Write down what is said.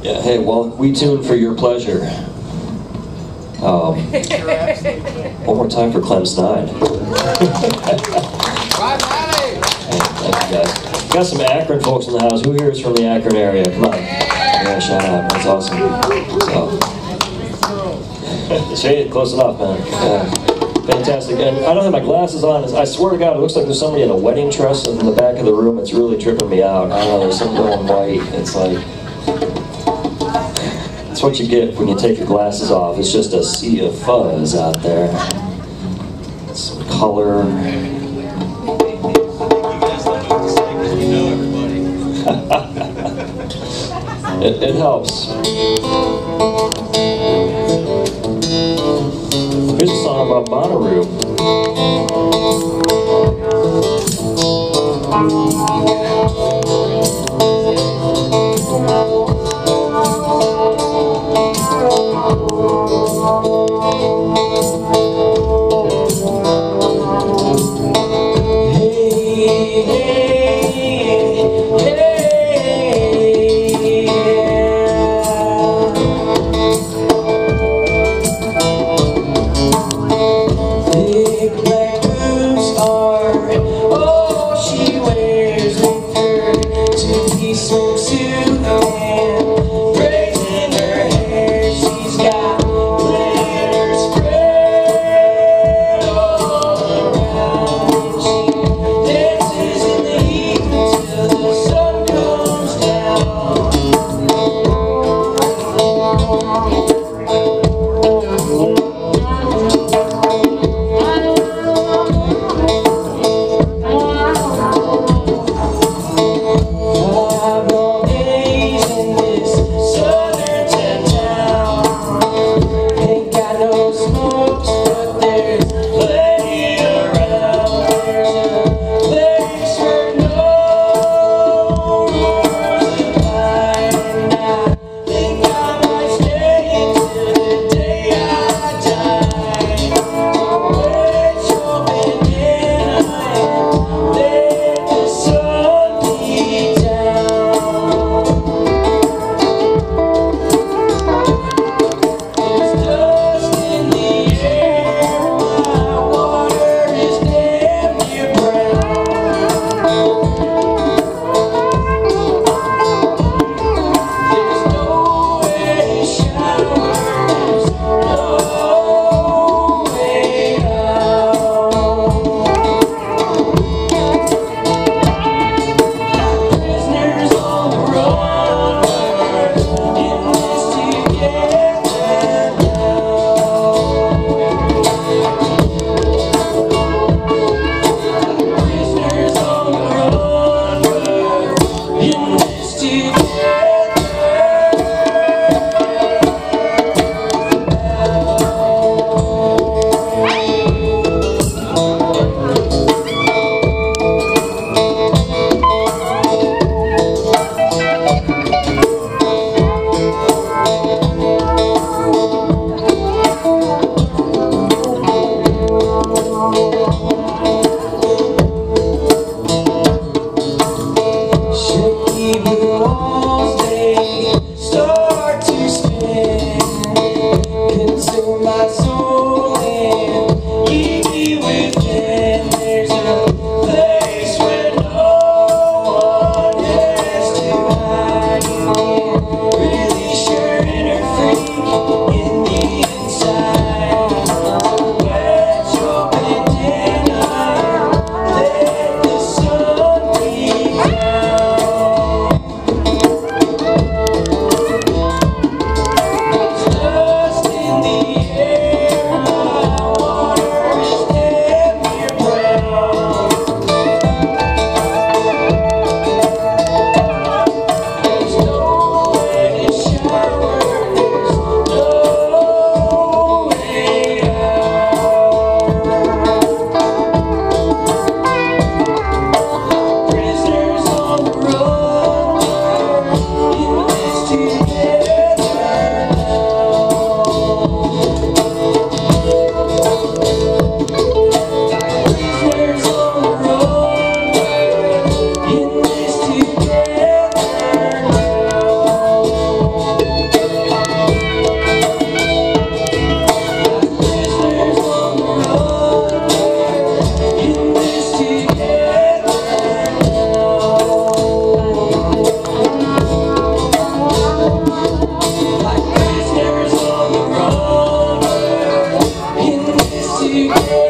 Yeah, hey, well, we tune for your pleasure. One more time for Clem Snide. Thank you guys. We've got some Akron folks in the house. Who here is from the Akron area? Come on. Yeah, shout out. That's awesome. So. Shade, close enough, man. Yeah. Fantastic. And I don't have my glasses on. I swear to God, it looks like there's somebody in a wedding dress in the back of the room. It's really tripping me out. I don't know, there's something going white. It's like... That's what you get when you take your glasses off. It's just a sea of fuzz out there. Some color. It helps. Here's a song about Bonnaroo. Hey, hey, hey. Black boots are, oh, she wears with her you.